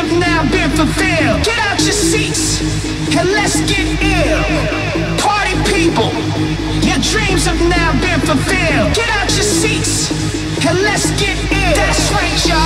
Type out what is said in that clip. have now been fulfilled. Get out your seats and let's get ill. Party people, your dreams have now been fulfilled. Get out your seats and let's get ill. That's right, y'all.